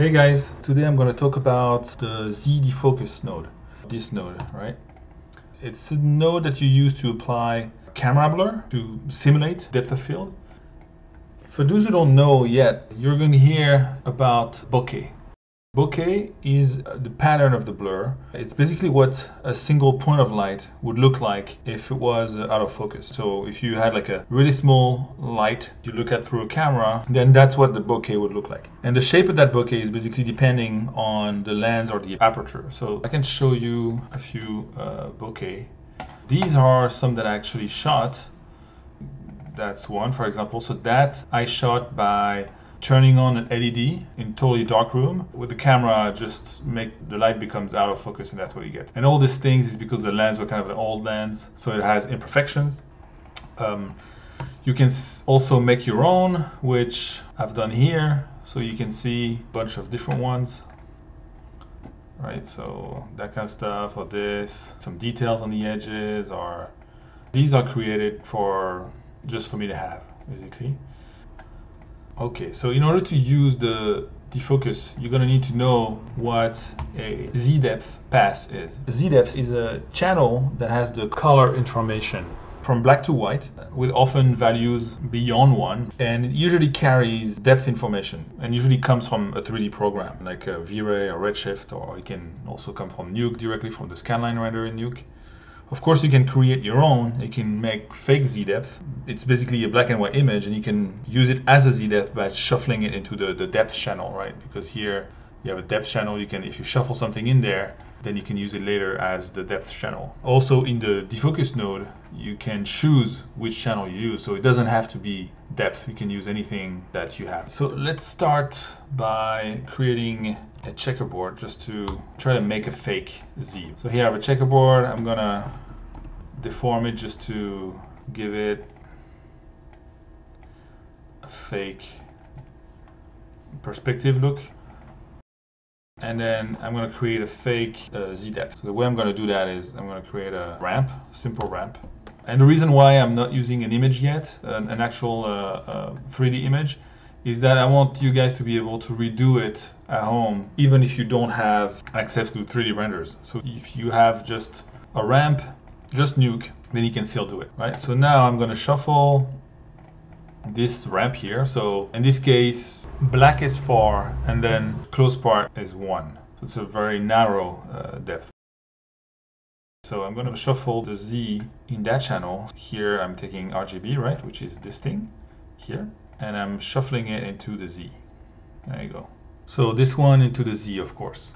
Hey guys, today I'm going to talk about the ZD Focus node, this node, right? It's a node that you use to apply camera blur to simulate depth of field. For those who don't know yet, you're going to hear about bokeh. Bokeh is the pattern of the blur. It's basically what a single point of light would look like if it was out of focus. So if you had like a really small light you look at through a camera, then that's what the bokeh would look like. And the shape of that bokeh is basically depending on the lens or the aperture. So I can show you a few bokeh. These are some that I actually shot. That's one, for example. So that I shot by turning on an LED in totally dark room with the camera, just make the light becomes out of focus, and that's what you get. And all these things is because the lens were kind of an old lens, so it has imperfections. You can also make your own, which I've done here, so you can see a bunch of different ones, right? So that kind of stuff, or this, some details on the edges, or these are created for just for me to have, basically. Okay, so in order to use the defocus, you're going to need to know what a Z-depth pass is. Z-depth is a channel that has the color information from black to white, with often values beyond one, and it usually carries depth information and usually comes from a 3D program like a V-Ray or Redshift, or it can also come from Nuke, directly from the scanline render in Nuke. Of course, you can create your own. You can make fake Z-depth. It's basically a black and white image, and you can use it as a Z-depth by shuffling it into the depth channel, right? Because here you have a depth channel. You can, if you shuffle something in there, then you can use it later as the depth channel. Also, in the defocus node, you can choose which channel you use, so it doesn't have to be depth. You can use anything that you have. So let's start by creating a checkerboard just to try to make a fake Z. So here I have a checkerboard. I'm gonna deform it just to give it a fake perspective look. And then I'm going to create a fake Z-depth. So the way I'm going to do that is I'm going to create a ramp, simple ramp. And the reason why I'm not using an image yet, an actual 3D image, is that I want you guys to be able to redo it at home, even if you don't have access to 3D renders. So if you have just a ramp, just Nuke, then you can still do it, right? So now I'm going to shuffle this ramp here. So in this case, black is 4 and then close part is 1. So it's a very narrow depth. So I'm going to shuffle the Z in that channel. Here I'm taking RGB, right, which is this thing here, and I'm shuffling it into the Z. There you go. So this one into the Z, of course.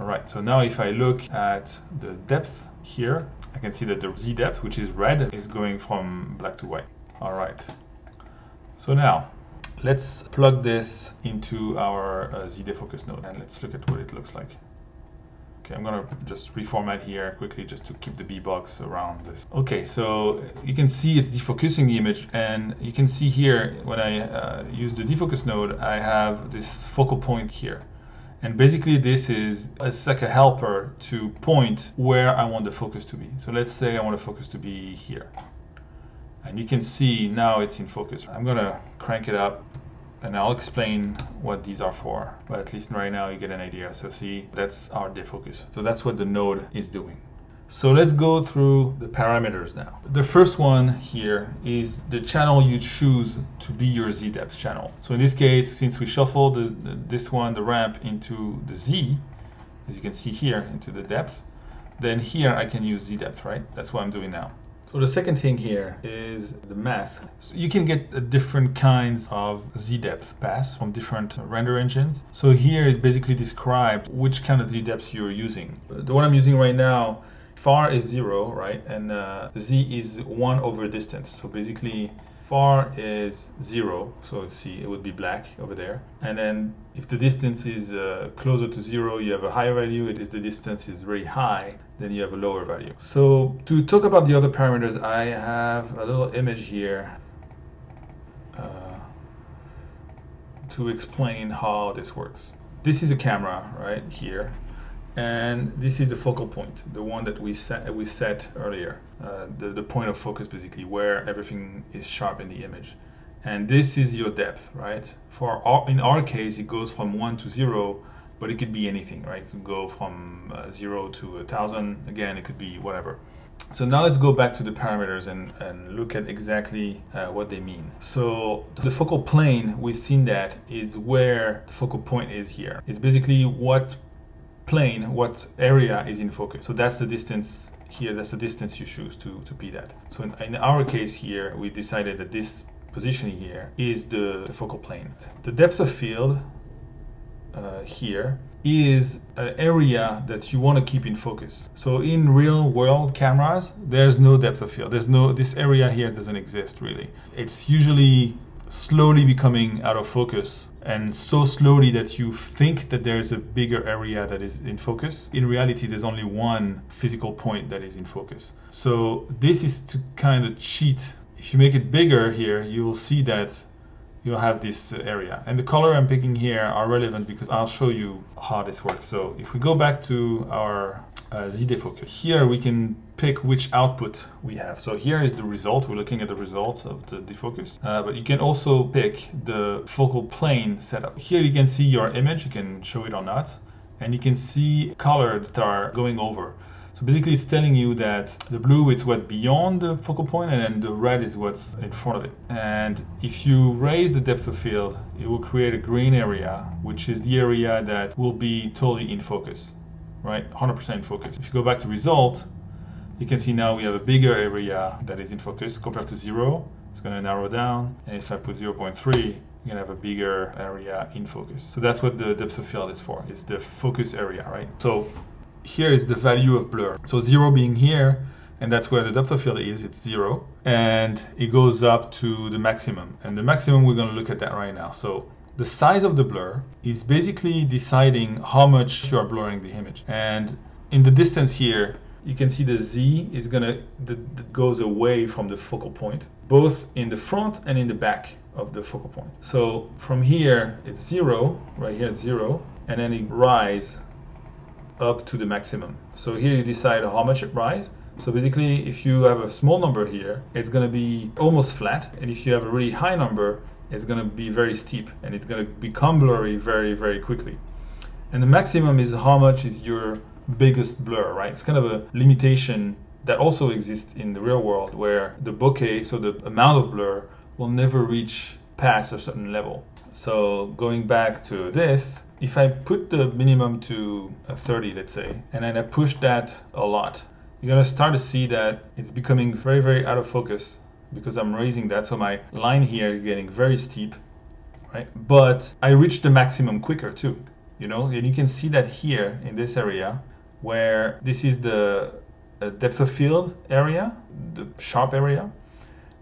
All right, so now if I look at the depth here, I can see that the Z depth, which is red, is going from black to white. All right, so now let's plug this into our ZDefocus node, and let's look at what it looks like. Okay, I'm gonna just reformat here quickly just to keep the B-box around this. Okay, so you can see it's defocusing the image, and you can see here when I use the defocus node, I have this focal point here. And basically this is like a helper to point where I want the focus to be. So let's say I want the focus to be here. And you can see now it's in focus. I'm gonna crank it up and I'll explain what these are for, but at least right now you get an idea. So see, that's our defocus. So that's what the node is doing. So let's go through the parameters now. The first one here is the channel you choose to be your Z-depth channel. So in this case, since we shuffled this one, the ramp, into the Z, as you can see here, into the depth, then here I can use Z-depth, right? That's what I'm doing now. So the second thing here is the math. So you can get different kinds of Z-depth pass from different render engines. So here is basically described which kind of Z-depths you're using. The one I'm using right now, far is 0, right? And Z is 1 over distance. So basically far is 0. So see, it would be black over there. And then if the distance is closer to 0, you have a higher value. If the distance is very high, then you have a lower value. So to talk about the other parameters, I have a little image here to explain how this works. This is a camera right here, and this is the focal point, the one that we set earlier, the point of focus, basically where everything is sharp in the image. and this is your depth, right? In our case, it goes from 1 to 0, but it could be anything, right? It could go from 0 to 1,000. Again, it could be whatever. So now let's go back to the parameters and look at exactly what they mean. So the focal plane, we've seen that is where the focal point is here. It's basically what plane, what area is in focus. So that's the distance here, that's the distance you choose to be that. So in our case here, we decided that this position here is the focal plane. The depth of field here is an area that you want to keep in focus. So in real world cameras, there's no depth of field. This area here doesn't exist really. It's usually slowly becoming out of focus, and so slowly that you think that there is a bigger area that is in focus. In reality, there's only one physical point that is in focus. So this is to kind of cheat. If you make it bigger here, you will see that you'll have this area. And the color I'm picking here are relevant because I'll show you how this works. So if we go back to our ZDefocus, here we can pick which output we have. So here is the result. We're looking at the results of the defocus. But you can also pick the focal plane setup. Here you can see your image. You can show it or not. And you can see color that are going over. So basically it's telling you that the blue is what's beyond the focal point, and then the red is what's in front of it. And if you raise the depth of field, it will create a green area, which is the area that will be totally in focus, right? 100% in focus. If you go back to result, you can see now we have a bigger area that is in focus compared to 0. It's going to narrow down. And if I put 0.3, you're gonna have a bigger area in focus. So that's what the depth of field is for. It's the focus area, right? So here is the value of blur. So 0 being here, and that's where the depth of field is, it's 0. And it goes up to the maximum. And the maximum, we're gonna look at that right now. So the size of the blur is basically deciding how much you are blurring the image. And in the distance here, you can see the Z is goes away from the focal point, both in the front and in the back of the focal point. So from here, it's 0, right here it's 0, and then it rises up to the maximum. So here you decide how much it rises. So basically, if you have a small number here, it's going to be almost flat, and if you have a really high number, it's going to be very steep, and it's going to become blurry very, very quickly. And the maximum is how much is your biggest blur, right? It's kind of a limitation that also exists in the real world, where the bokeh, so the amount of blur, will never reach past a certain level. So going back to this, if I put the minimum to 30, let's say, and then I push that a lot, you're going to start to see that it's becoming very, very out of focus because I'm raising that. So my line here is getting very steep, right? But I reach the maximum quicker too, you know, and you can see that here in this area where this is the depth of field area, the sharp area.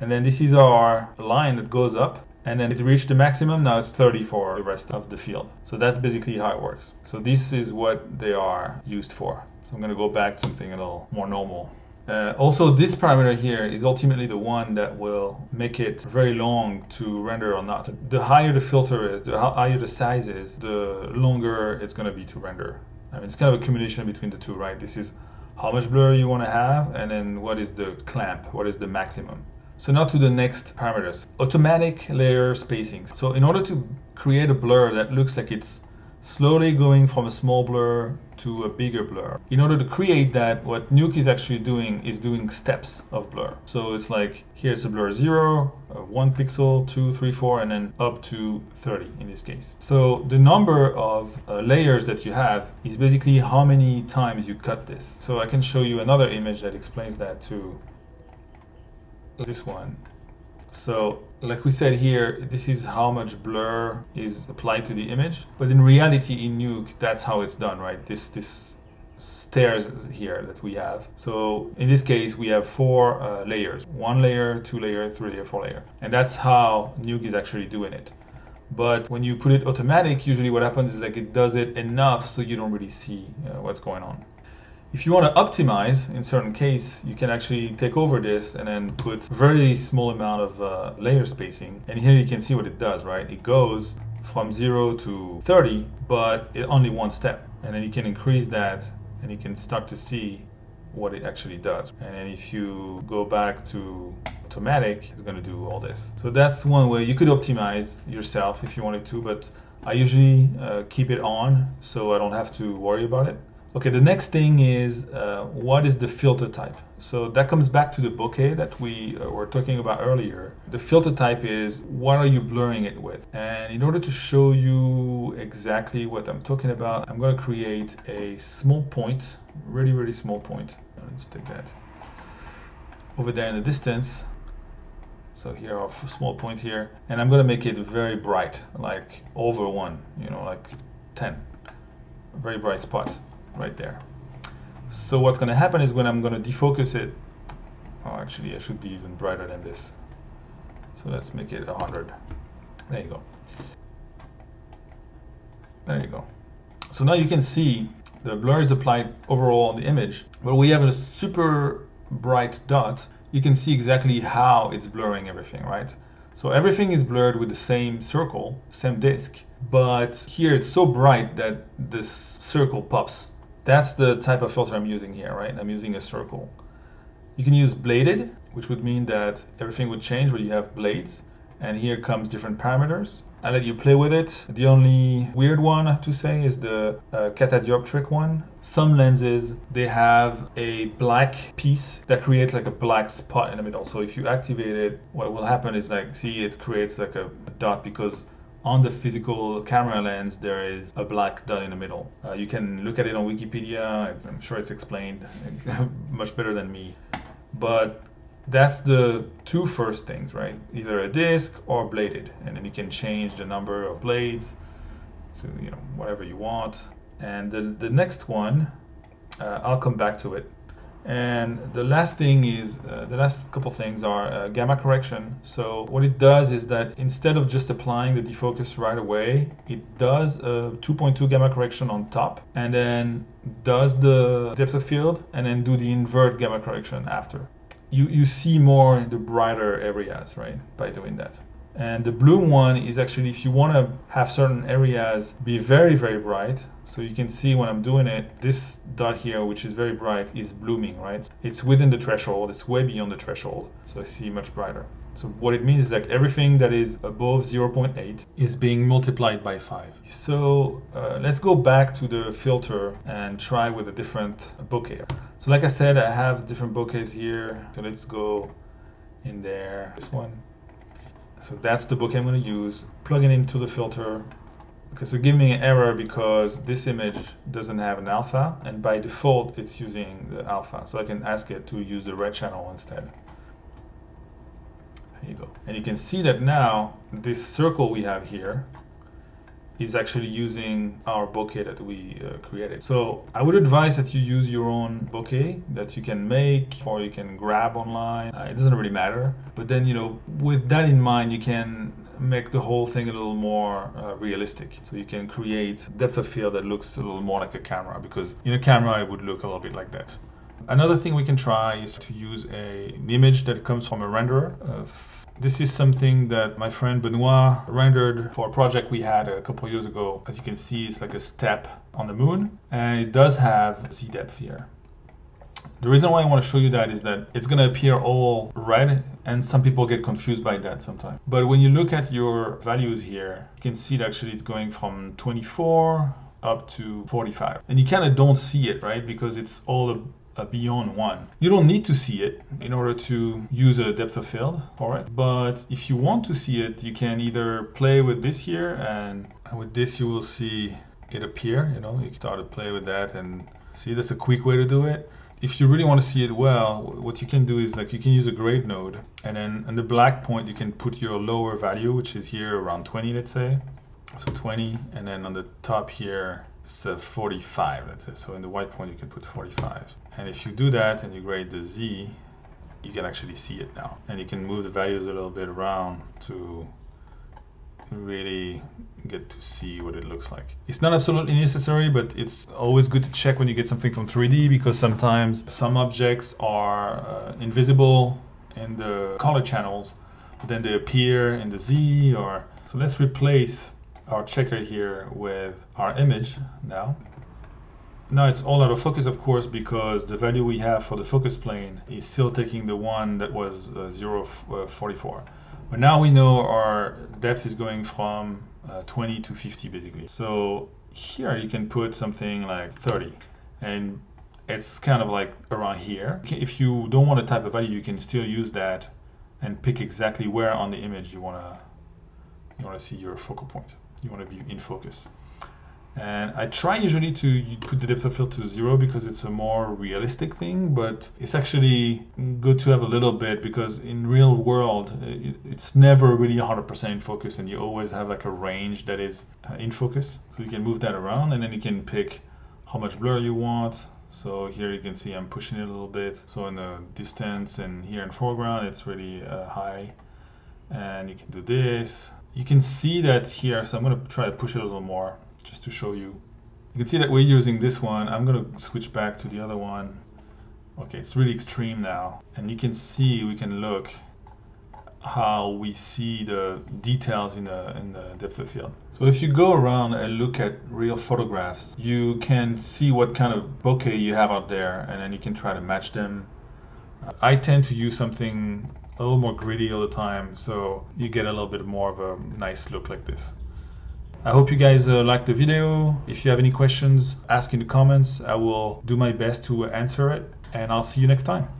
And then this is our line that goes up. And then it reached the maximum, now it's 30 for the rest of the field. So that's basically how it works. So this is what they are used for. So I'm going to go back to something a little more normal. Also, this parameter here is ultimately the one that will make it very long to render or not. The higher the filter is, the higher the size is, the longer it's going to be to render. I mean, it's kind of a combination between the two, right? This is how much blur you want to have, and then what is the clamp, what is the maximum. So now to the next parameters, automatic layer spacing. So in order to create a blur that looks like it's slowly going from a small blur to a bigger blur, in order to create that, what Nuke is actually doing is doing steps of blur. So it's like, here's a blur 0, 1 pixel, 2, 3, 4, and then up to 30 in this case. So the number of layers that you have is basically how many times you cut this. So I can show you another image that explains that too. This one. So like we said here, this is how much blur is applied to the image, but in reality in Nuke, that's how it's done, right? This stairs here that we have. So in this case we have 4 layers, 1 layer, 2 layer, 3 layer, 4 layer, and that's how Nuke is actually doing it. But when you put it automatic, usually what happens is like it does it enough so you don't really see what's going on. If you want to optimize in certain case, you can actually take over this and then put very small amount of layer spacing. And here you can see what it does, right? It goes from 0 to 30, but it only one step. And then you can increase that and you can start to see what it actually does. And then if you go back to automatic, it's going to do all this. So that's one way you could optimize yourself if you wanted to, but I usually keep it on so I don't have to worry about it. Okay, the next thing is what is the filter type? So that comes back to the bokeh that we were talking about earlier. The filter type is what are you blurring it with? And in order to show you exactly what I'm talking about, I'm going to create a small point, really, really small point. Let's take that over there in the distance. So here our small point here, and I'm going to make it very bright, like over 1, you know, like 10, a very bright spot right there. So what's going to happen is when I'm going to defocus it, oh, actually I should be even brighter than this. So let's make it 100. There you go. There you go. So now you can see the blur is applied overall on the image, but we have a super bright dot. You can see exactly how it's blurring everything, right? So everything is blurred with the same circle, same disk, but here it's so bright that this circle pops. That's the type of filter I'm using here, right? I'm using a circle. You can use bladed, which would mean that everything would change where you have blades. And here comes different parameters. I let you play with it. The only weird one to say is the catadioptric one. Some lenses, they have a black piece that creates like a black spot in the middle. So if you activate it, what will happen is like, see, it creates like a dot because on the physical camera lens, there is a black dot in the middle. You can look at it on Wikipedia. I'm sure it's explained much better than me. But that's the two first things, right? Either a disc or bladed, and then you can change the number of blades to, you know, whatever you want. And the next one, I'll come back to it. And the last thing is, the last couple things are gamma correction. So what it does is that instead of just applying the defocus right away, it does a 2.2 gamma correction on top and then does the depth of field and then do the invert gamma correction after. You see more in the brighter areas, right, by doing that. And the blue one is actually if you want to have certain areas be very, very bright. So you can see when I'm doing it, this dot here, which is very bright, is blooming, right? It's within the threshold. It's way beyond the threshold. So I see much brighter. So what it means is that everything that is above 0.8 is being multiplied by 5. So let's go back to the filter and try with a different bokeh. So like I said, I have different bokehs here. So let's go in there, this one. So that's the bokeh I'm going to use. Plug it into the filter. Okay, so give me an error because this image doesn't have an alpha, and by default it's using the alpha. So I can ask it to use the red channel instead. There you go. And you can see that now this circle we have here is actually using our bokeh that we created. So I would advise that you use your own bokeh that you can make or you can grab online. It doesn't really matter. But then, you know, with that in mind, you can make the whole thing a little more realistic. So you can create depth of field that looks a little more like a camera, because in a camera, it would look a little bit like that. Another thing we can try is to use an image that comes from a renderer. This is something that my friend Benoit rendered for a project we had a couple years ago. As you can see, it's like a step on the moon, and it does have Z-Depth here. The reason why I want to show you that is that it's going to appear all red, and some people get confused by that sometimes. But when you look at your values here, you can see that actually it's going from 24 up to 45. And you kind of don't see it, right? Because it's all beyond 1. You don't need to see it in order to use a depth of field for it, but if you want to see it, you can either play with this here, and with this you will see it appear. You know, you can start to play with that and see. That's a quick way to do it. If you really want to see it well, what you can do is like you can use a grade node, and then on the black point you can put your lower value, which is here around 20, let's say. So 20, and then on the top here it's 45, let's say. So in the white point you can put 45, and if you do that and you grade the Z, you can actually see it now, and you can move the values a little bit around to really get to see what it looks like. It's not absolutely necessary, but it's always good to check when you get something from 3D, because sometimes some objects are invisible in the color channels, but then they appear in the Z. Or so let's replace our checker here with our image now. Now it's all out of focus, of course, because the value we have for the focus plane is still taking the one that was 0.44. But now we know our depth is going from 20 to 50, basically. So here you can put something like 30, and it's kind of like around here. If you don't want to type a value, you can still use that and pick exactly where on the image you want to see your focal point. You want to be in focus. And I try usually to put the depth of field to 0 because it's a more realistic thing, but it's actually good to have a little bit, because in real world it's never really 100% in focus, and you always have like a range that is in focus. So you can move that around, and then you can pick how much blur you want. So here you can see I'm pushing it a little bit. So in the distance and here in foreground, it's really high. And you can do this. You can see that here, so I'm going to try to push it a little more, just to show you. You can see that we're using this one. I'm going to switch back to the other one. Okay, it's really extreme now. And you can see, we can look how we see the details in the depth of field. So if you go around and look at real photographs, you can see what kind of bokeh you have out there, and then you can try to match them. I tend to use something a little more gritty all the time, so you get a little bit more of a nice look like this. I hope you guys liked the video. If you have any questions, ask in the comments. I will do my best to answer it, and I'll see you next time.